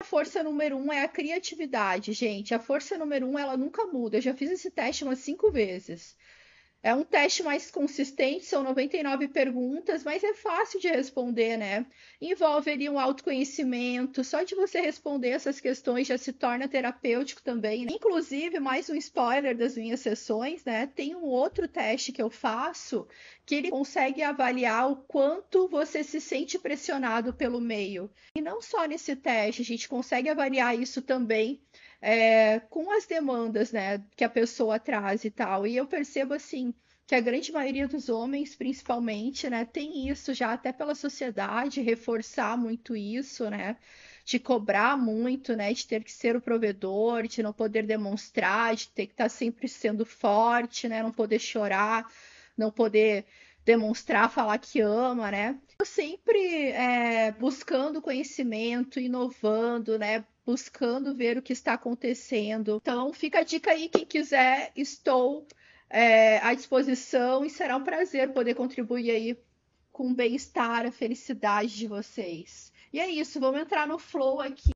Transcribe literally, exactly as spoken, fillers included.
A força número um é a criatividade, gente. A força número um, ela nunca muda. Eu já fiz esse teste umas cinco vezes. É um teste mais consistente, são noventa e nove perguntas, mas é fácil de responder, né? Envolve ali um autoconhecimento, só de você responder essas questões já se torna terapêutico também, né? Inclusive, mais um spoiler das minhas sessões, né? Tem um outro teste que eu faço, que ele consegue avaliar o quanto você se sente pressionado pelo meio. E não só nesse teste, a gente consegue avaliar isso também, É, com as demandas, né, que a pessoa traz e tal. E eu percebo, assim, que a grande maioria dos homens, principalmente, né, tem isso já até pela sociedade, reforçar muito isso, né, de cobrar muito, né, de ter que ser o provedor, de não poder demonstrar, de ter que estar sempre sendo forte, né, não poder chorar, não poder demonstrar, falar que ama, né. Eu sempre é, buscando conhecimento, inovando, né, buscando ver o que está acontecendo. Então, fica a dica aí, quem quiser, estou é, à disposição e será um prazer poder contribuir aí com o bem-estar, a felicidade de vocês. E é isso, vamos entrar no flow aqui.